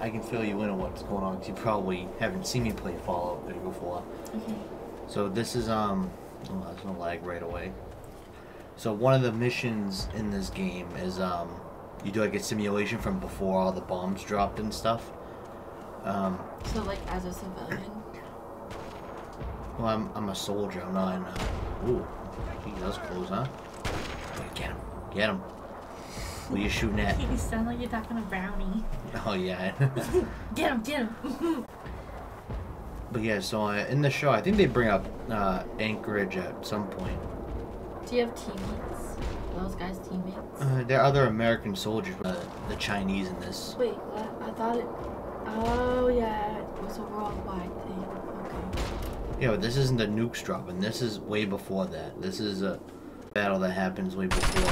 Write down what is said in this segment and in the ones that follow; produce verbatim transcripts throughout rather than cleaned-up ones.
I can fill you in on what's going on because you probably haven't seen me play Fallout there before. Okay. So this is um, oh, there's no lag right away. So one of the missions in this game is um, you do like a simulation from before all the bombs dropped and stuff. Um, so like as a civilian. Well, I'm I'm a soldier. I'm not in. A, ooh, he does close, huh? Get him! Get him! What are you shooting at? You sound like you're talking to Brownie. Oh, yeah. Get him, get him. But yeah, so uh, in the show, I think they bring up uh, Anchorage at some point. Do you have teammates? Are those guys teammates? Uh, they're other American soldiers, uh, the Chinese in this. Wait, I, I thought it... Oh, yeah. It was a worldwide thing. Okay. Yeah, but this isn't the nukes dropping. This is way before that. This is a battle that happens way before.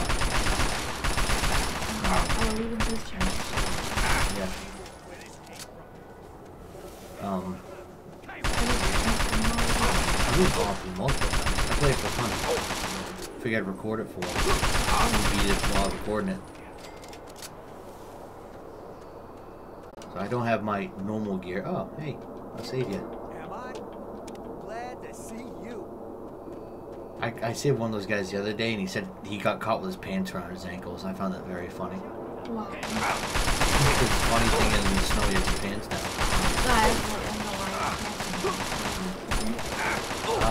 Yeah. Um. I do coffee multiple times. I play it for fun. Figured I'd record it for him. I'm gonna beat it while recording it. So I don't have my normal gear. Oh, hey, I'll save you. Am I glad to see you? I, I saved one of those guys the other day, and he said he got caught with his pants around his ankles. I found that very funny. Wow. The funny thing is, in the snow, you have your pants down. I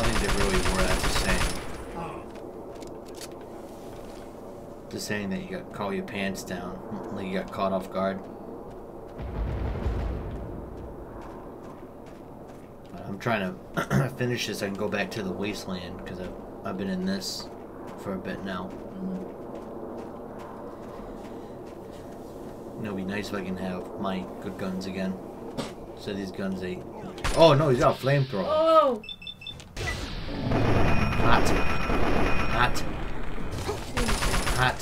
don't think they really were. That's just saying. Just saying that you got caught your pants down, like you got caught off guard. I'm trying to finish this. I can go back to the wasteland because I've, I've been in this for a bit now. Mm-hmm. It would be nice if I can have my good guns again. So these guns, they... Oh, no, he's got a flamethrower. Oh! Hot. Hot. Hot.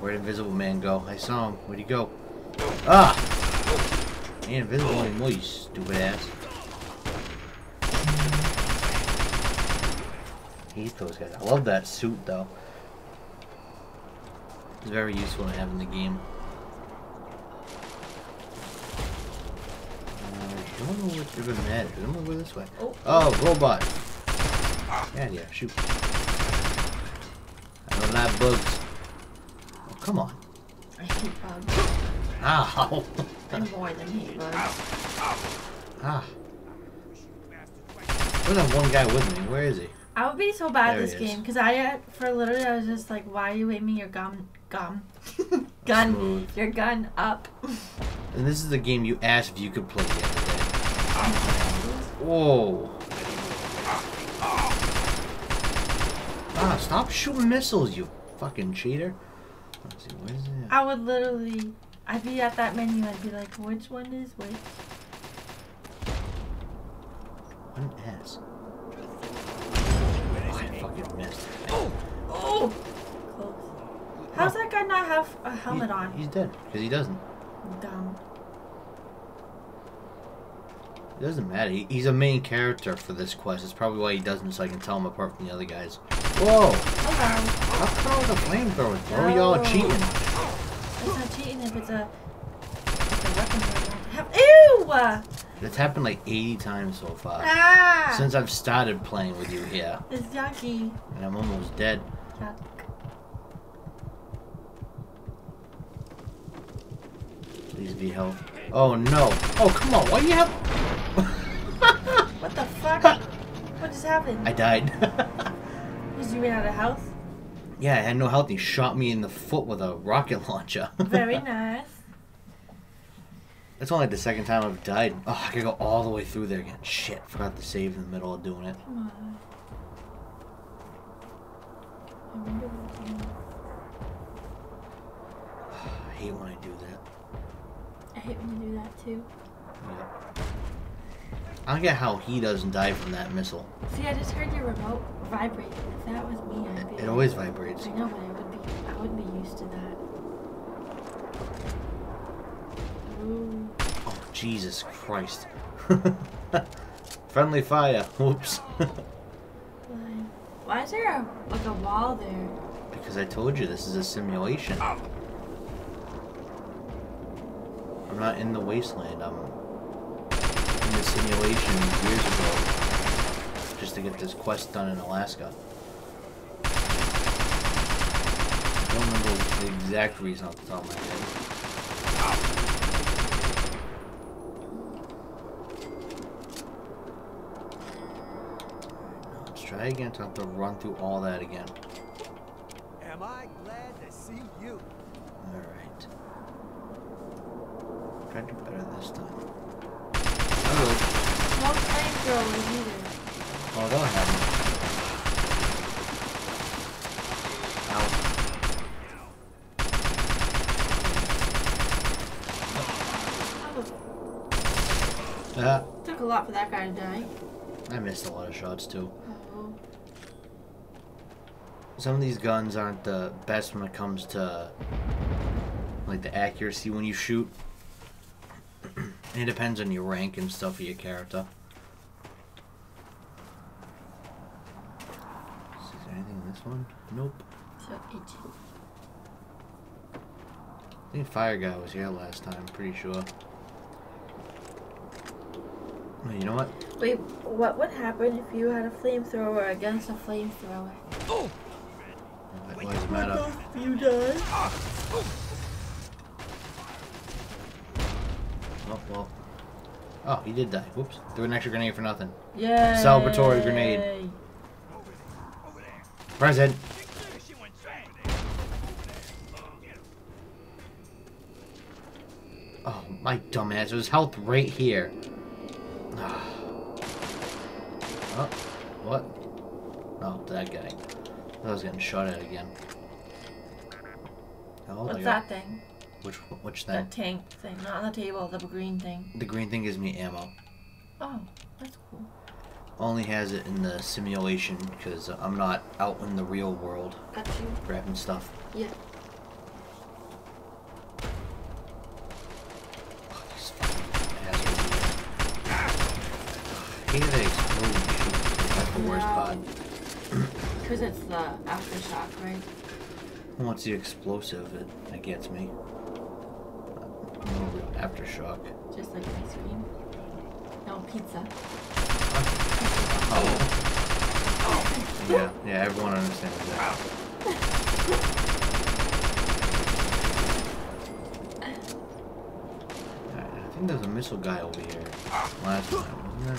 Where'd Invisible Man go? I saw him. Where'd he go? Ah! Ain't invisible anymore, you stupid ass. I hate those guys. I love that suit, though. It's very useful to have in the game. I don't know what you're gonna add. I'm gonna go this way. Oh, oh robot! Yeah, yeah, shoot. I don't like bugs. Oh, come on. I hate bugs. Ow! I'm more than he was. Ah. There's only one guy with me. Where is he? I would be so bad at this game because I, for literally, I was just like, why are you aiming your gum, gum, gun, smooth. your gun up? And this is the game you asked if you could play the other day. Whoa. Ah, stop shooting missiles, you fucking cheater. Let's see, what is that? I would literally. I'd be at that menu, I'd be like, which one is which? What an ass. Oh, I fucking missed. Oh! Oh! Close. How's that guy not have a helmet he, on? He's dead, because he doesn't. Dumb. It doesn't matter, he, he's a main character for this quest. It's probably why he doesn't, so I can tell him apart from the other guys. Whoa! Hello. Up throw the flamethrower, bro. Y'all cheating. It's not cheating if it's a, it's a weapon right now. Ew! That's happened like eighty times so far. Ah! Since I've started playing with you here. It's yucky. And I'm almost dead. Yuck. Please be help. Oh no. Oh come on, why do you have... What the fuck? What just happened? I died. Because you ran out of health? Yeah, I had no health. He shot me in the foot with a rocket launcher. Very nice. That's only the second time I've died. Oh, I could go all the way through there again. Shit, forgot to save in the middle of doing it. Come on. I wonder what you do. I hate when I do that. I hate when you do that too. Yeah. I don't get how he doesn't die from that missile. See, I just heard your remote vibrate. If that was me, I'd be... It always vibrates. I know, but I would be, I would be used to that. Ooh. Oh, Jesus Christ. Friendly fire. Whoops. Why is there a, like a wall there? Because I told you, this is a simulation. Oh. I'm not in the wasteland. I'm in the simulation years ago just to get this quest done in Alaska. I don't remember the exact reason off the top of my head. Again, to have to run through all that again. Am I glad to see you? All right. Try to do better this time. Oh. No time throwing either. Oh, that'll happen. Ow. Ah. Took a lot for that guy to die. I missed a lot of shots too. Some of these guns aren't the best when it comes to like the accuracy when you shoot. It depends on your rank and stuff of your character. Is there anything in this one? Nope. I think Fire Guy was here last time, I'm pretty sure. You know what? Wait, what would happen if you had a flamethrower against a flamethrower? Oh! Why does it matter? You die. Oh, well. Oh, he did die. Whoops. Threw an extra grenade for nothing. Yeah. Salvatory grenade. Present. Oh, my dumbass. It was health right here. Oh, what? Oh, that guy. I was getting shot at again. What's that thing? Which which thing? That tank thing, not on the table, the green thing. The green thing gives me ammo. Oh, that's cool. Only has it in the simulation because I'm not out in the real world. Got you. Grabbing stuff. Yeah. Oh, these fucking assholes. I hate that exploding shit. That's the worst part. Because it's the aftershock, right? Well, it's the explosive that, that gets me. No, aftershock. Just like ice cream. No, pizza. Huh? Oh. Oh. Yeah, yeah, everyone understands that. Alright, I think there's a missile guy over here last time, wasn't there?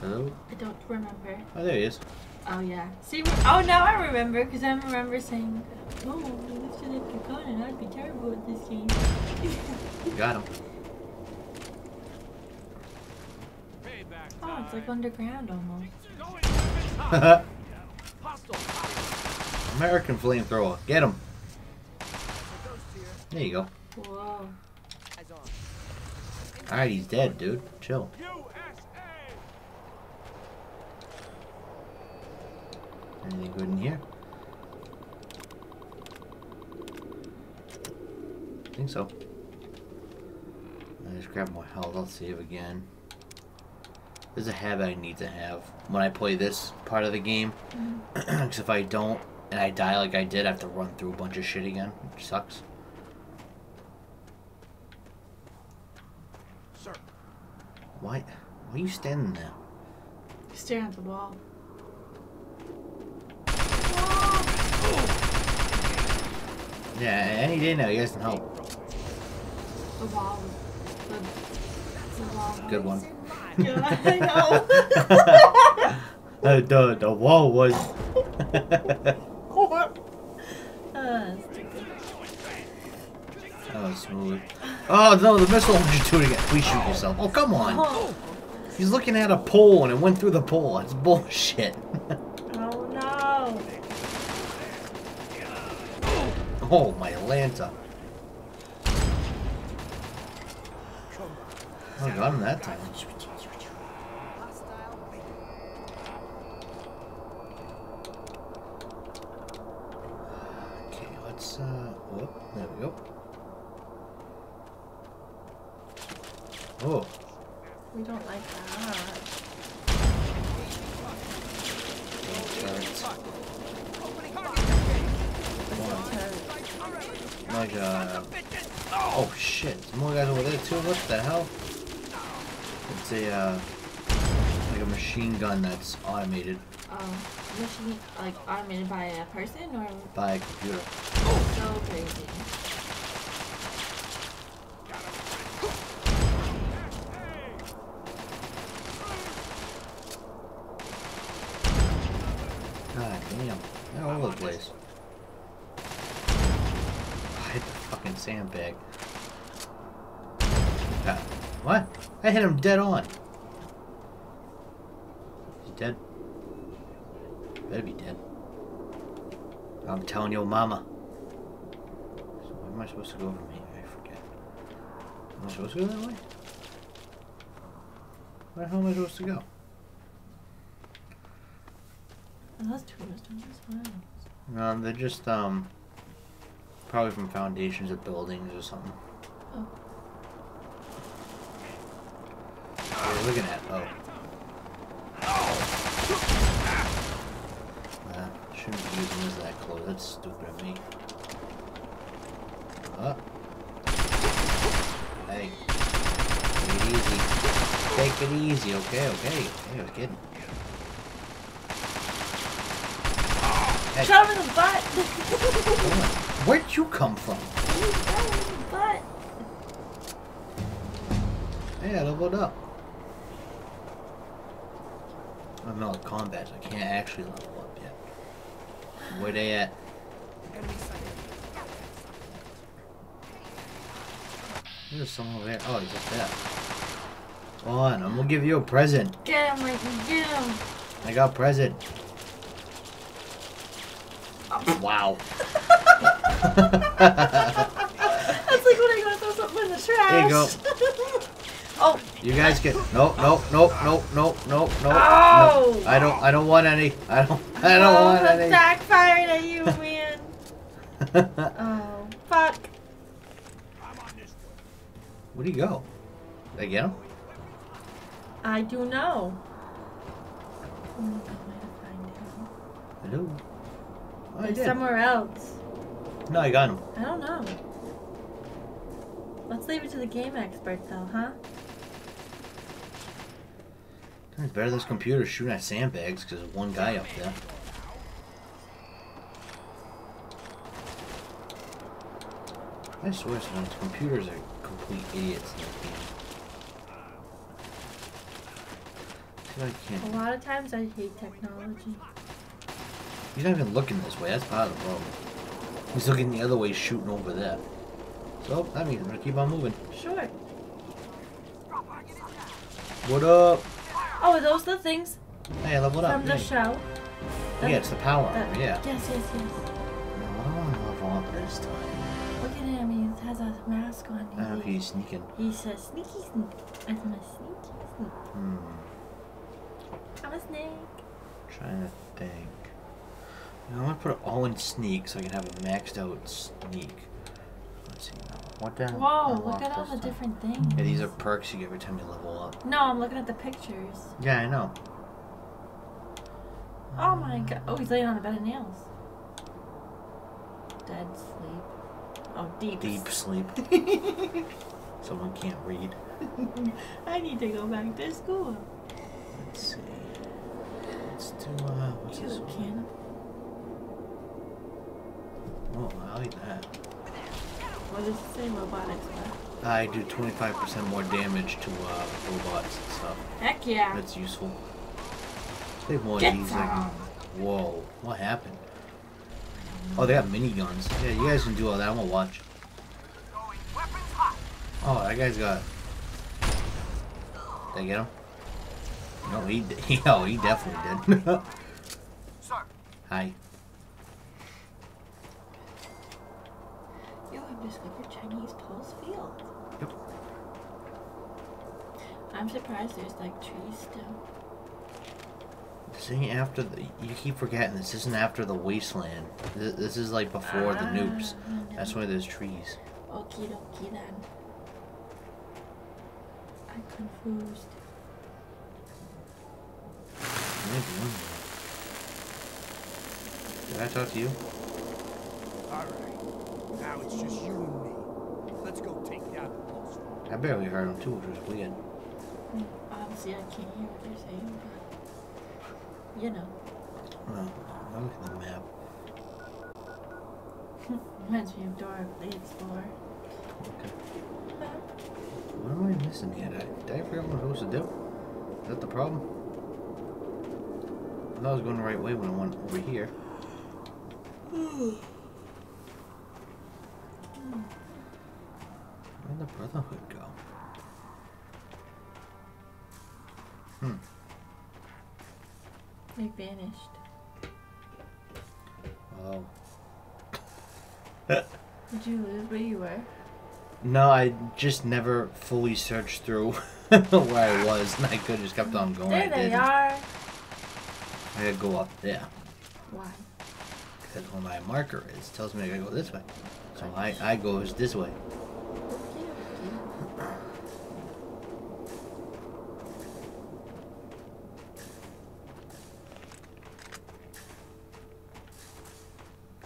Hello? I don't remember. Oh, there he is. Oh, yeah. See, oh, now I remember, because I remember saying, oh, we lifted up your gun, and I'd be terrible at this game. Got him. Oh, it's like underground almost. American flamethrower. Get him. There you go. Whoa. Alright, he's dead, dude. Chill. Anything good in here? I think so. I just grab more health. I'll save again. There's a habit I need to have when I play this part of the game. Because mm-hmm. If I don't and I die like I did, I have to run through a bunch of shit again, which sucks. Sir. Why? Why are you standing there? You're staring at the wall. Yeah, any day now, you guys can help. The wall. The, the wall. Good one. Yeah, I know. uh, the, the wall was... That was smooth. Oh, no, the missile was shooting it. Please shoot yourself. Oh, come on. Oh. He's looking at a pole, and it went through the pole. It's bullshit. Oh, my Atlanta. Oh, I got him that time. Okay, let's, uh, whoop, there we go. Oh. We don't like that. Like, uh, Oh shit, there's more guys over there too, what the hell? It's a, uh, like a machine gun that's automated. Oh, machine, like automated by a person or? By a computer. Oh. So crazy. God damn, they're all over the place. I hit the fucking sandbag. God. What? I hit him dead on. He's dead. Better be dead. I'm telling your mama. So where am I supposed to go from here? I forget. Am I supposed to go that way? Where the hell am I supposed to go? Oh, that's tourist homes. No, they're just, um... probably from foundations of buildings or something. Oh. What are you looking at? Oh. Oh. Uh, shouldn't be using this that close. That's stupid of me. Oh. Hey. Take it easy. Take it easy. Okay, okay. Hey, I was kidding. Hey. Shot him in the butt! Where'd you come from? What? Hey, I leveled up. I'm not in combat, so I can't actually level up yet. Where they at? There's someone over there. Oh, he's up there. Come on, I'm gonna give you a present. Get him, Mikey, get him. I got a present. Oh. Wow. That's like when I go to throw something in the trash. There you go. Oh. You guys get no, no, no, no, no, no, no. Oh. No. I don't. I don't want any. I don't. I don't oh, want any. Backfired at you, man. Oh, fuck. Where'd he go? Did I get him? I do know. I'm gonna find him. I do. I did. Somewhere else. No, I got him. I don't know. Let's leave it to the game expert, though, huh? It's better this computer shooting at sandbags because there's one guy up there. I swear, sometimes computers are complete idiots in this game. So I can't. A lot of times I hate technology. He's not even looking this way. That's part of the problem. He's looking the other way, shooting over there. So, I mean, we're gonna keep on moving. Sure. What up? Oh, are those the things? Hey, I leveled up. From the hey. show? Yeah, it's the power armor, yeah. Yes, yes, yes. Now, I don't want to level up this time. Look at him, he has a mask on. I don't know if he's sneaking. He's a sneaky sneak. I'm a sneaky sneak. Hmm. I'm a snake. I'm trying to think. I'm gonna put it all in sneak so I can have a maxed out sneak. Let's see now. What the hell? Whoa, look at all the different things. Yeah, these are perks you get every time you level up. No, I'm looking at the pictures. Yeah, I know. Oh my god. Oh, he's laying on a bed of nails. Dead sleep. Oh, deep. Deep sleep. Someone can't read. I need to go back to school. Let's see. Let's do, uh, what's this one? Oh, I like that. What does it say, robotics? But? I do twenty-five percent more damage to uh, robots and stuff. Heck yeah. That's useful. They have more of these. Whoa, what happened? Oh, they got miniguns. Yeah, you guys can do all that. I'm gonna watch. Oh, that guy's got. Did I get him? No, he, he, oh, he definitely did. Hi. Discovered Chinese pulse field. Yep. I'm surprised there's like trees still. This ain't after the. You keep forgetting this isn't after the wasteland. This, this is like before ah, the noobs. No. That's why there's trees. Okie dokie then. I'm confused. Did I talk to you? Alright. Now it's just you and me. Let's go I barely heard them too, which was weird. Obviously, I can't hear what they're saying, but you know. Well, I look at the map. Reminds me of Dora Blades four. Okay. What am I missing here? Did I figure out what I'm supposed to do? Is that the problem? I thought I was going the right way when I went over here. Where'd the Brotherhood go? Hmm. They vanished. Oh. Did you lose where you were? No, I just never fully searched through where I was, and I could have just kept on going. There I they didn't. are! I gotta go up there. Why? Because that's where my marker is. It tells me I gotta go this way. So I, I goes this way.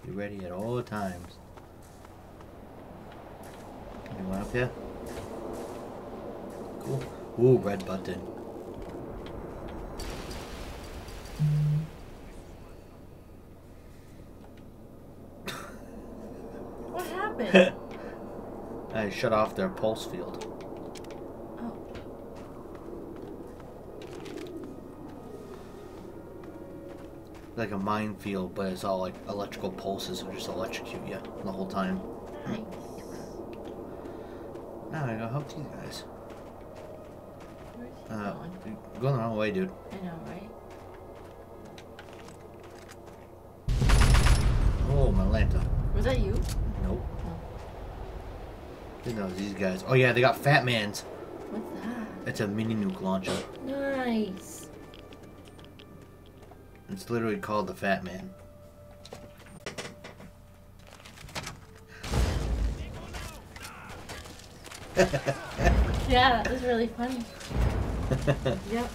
Be ready at all times. Anyone up here? Cool. Ooh, red button. What happened? I shut off their pulse field. Oh. Like a minefield, but it's all like electrical pulses, so just electrocute you the whole time. Nice. Now I gotta help these guys. Where's he uh, going? Going the wrong way, dude. I know, right? Oh, my lanta. Was that you? Nope. Oh. Didn't know these guys. Oh yeah, they got Fat Man's. What's that? It's a mini nuke launcher. Nice. It's literally called the Fat Man. Yeah, that was really funny. Yep,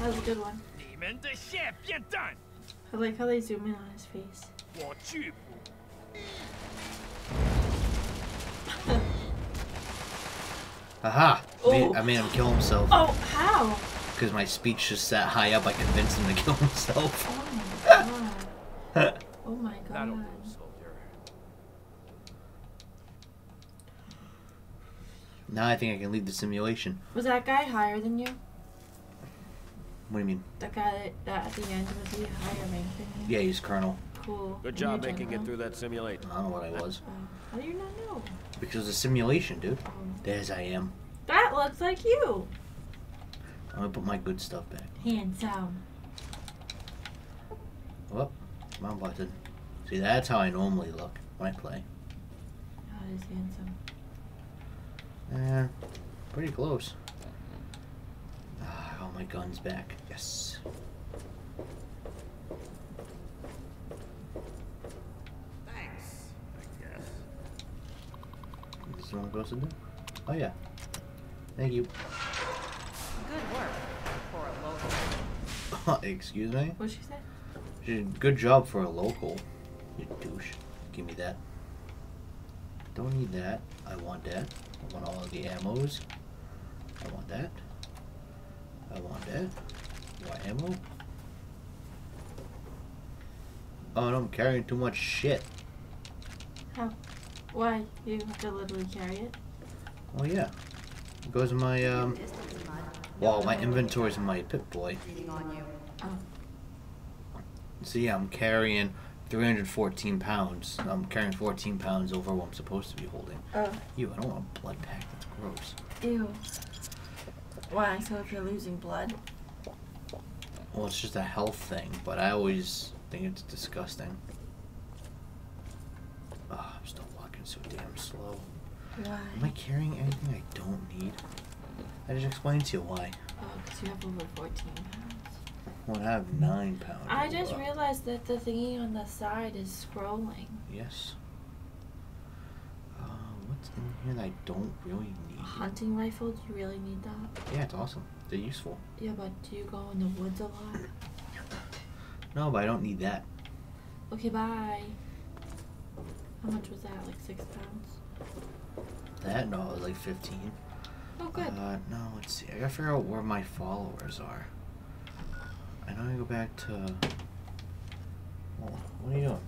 that was a good one. I like how they zoom in on his face. Aha! Oh. Made, I made him kill himself. Oh, how? Because my speech just sat high up, I convinced him to kill himself. Oh my god. Oh my god. Now I think I can leave the simulation. Was that guy higher than you? What do you mean? That guy that at the end, was he higher rank than you? Yeah, he's Colonel. Cool. Good job making it through that simulation. I don't know what I was. Um, how do you not know? Because it was a simulation, dude. Um, There's I am. That looks like you. I'm gonna put my good stuff back. Hands down. Oh, my button. See, that's how I normally look when I play. That is handsome. Uh, pretty close. Ah, all my guns back. Yes. Thanks. I guess. Is this what I'm supposed to do? Oh yeah. Thank you. Good work for a local. Excuse me. What'd she say? She did good job for a local. You douche. Give me that. Don't need that. I want that. I want all of the ammos. I want that. I want that. What ammo? Oh, no, I'm carrying too much shit. How? Why? You have to literally carry it? Oh, yeah. It goes in my, um... well, my inventory's in my Pip-Boy. Oh. See, so, yeah, I'm carrying three hundred fourteen pounds. I'm carrying fourteen pounds over what I'm supposed to be holding. Oh. Ew, I don't want a blood pack. That's gross. Ew. Why? So if you're losing blood? Well, it's just a health thing, but I always think it's disgusting. Oh, I'm still walking so damn slow. Why? Am I carrying anything I don't need? I just explained to you why. Oh, because you have over fourteen pounds. Well, I have nine pounds. I just up. realized that the thingy on the side is scrolling. Yes. Uh, what's in here that I don't really need? A hunting rifle? Do you really need that? Yeah, it's awesome. They're useful. Yeah, but do you go in the woods a lot? No, but I don't need that. Okay, bye. How much was that? Like six pounds? That? No, it was like fifteen. Oh, good. Uh, now, let's see. I gotta figure out where my followers are. I know I go back to... Well, what are you doing?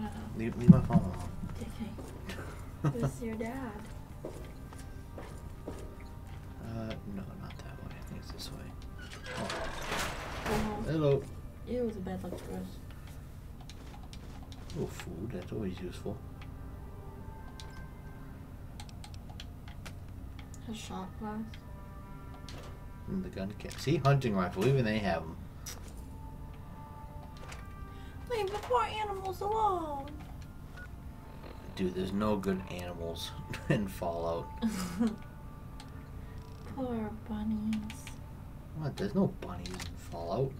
Uh-oh. Leave, leave my phone alone. Okay. Who's your dad? Uh, no, not that way. I think it's this way. Oh. Uh-huh. Hello. It was a bad luck for us. Oh, food. That's always useful. A shot glass. And the gun cap. See, hunting rifle. Even they have them. Leave the poor animals alone. Dude, there's no good animals in Fallout. Poor bunnies. What? There's no bunnies in Fallout.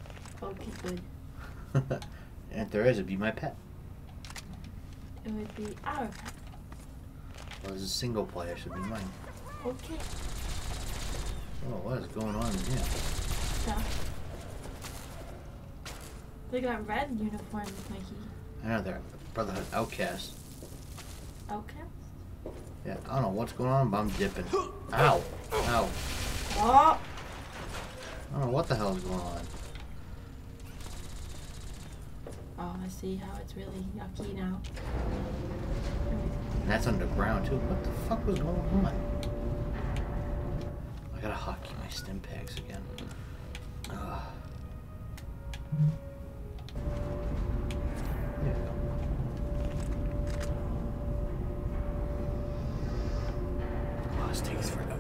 Okay, good. And if there is, it'd be my pet. It would be our pet. Well, as a single player, should be mine. Okay. Oh, what is going on in here? Stuff. They got red uniforms, Mikey. I know, they're Brotherhood Outcast. Outcast? Yeah, I don't know what's going on, but I'm dipping. Ow! Ow! Oh. I don't know what the hell is going on. Oh, I see how it's really yucky now. And that's underground, too. What the fuck was going on? I gotta hockey my stim packs again. Uh. There we go. Oh, this takes forever.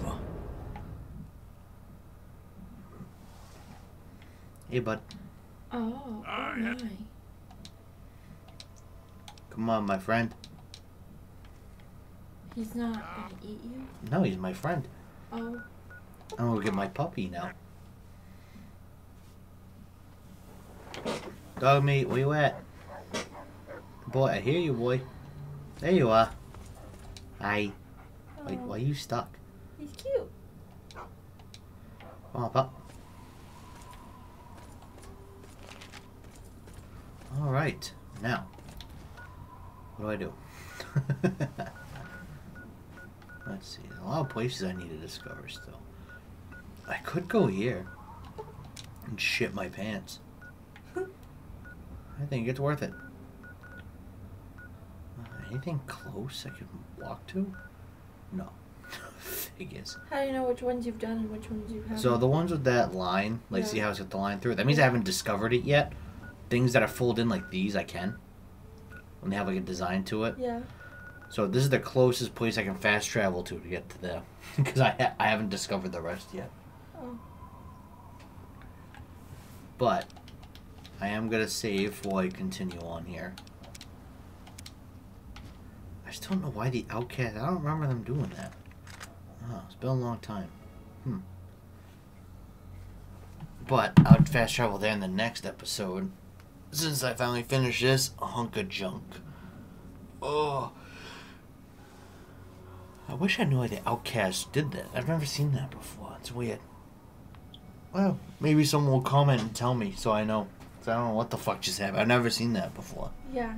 Hey, bud. Oh, oh my. Come on, my friend. He's not gonna eat you? No, he's my friend. Oh. I'm gonna get my puppy now. Dog meat, where you at? Boy, I hear you, boy. There you are. Hi. Oh. Wait, why are you stuck? He's cute. Come on, pup. Alright, now. What do I do? Let's see. There's a lot of places I need to discover still. I could go here and shit my pants. I think it's worth it. Uh, anything close I can walk to? No. Figures. How do you know which ones you've done and which ones you haven't? So the ones with that line, like yeah. See how it's got the line through it? That means I haven't discovered it yet. Things that are folded in like these I can. When they have like a design to it. Yeah. So this is the closest place I can fast travel to to get to there. Because I, ha I haven't discovered the rest yet. Oh. But I am gonna save while I continue on here. I just don't know why the outcast. I don't remember them doing that. Oh, it's been a long time. Hmm. But I would fast travel there in the next episode. Since I finally finished this a hunk of junk. Oh. I wish I knew why the outcast did that. I've never seen that before. It's weird. Well, maybe someone will comment and tell me so I know. Because I don't know what the fuck just happened. I've never seen that before. Yeah.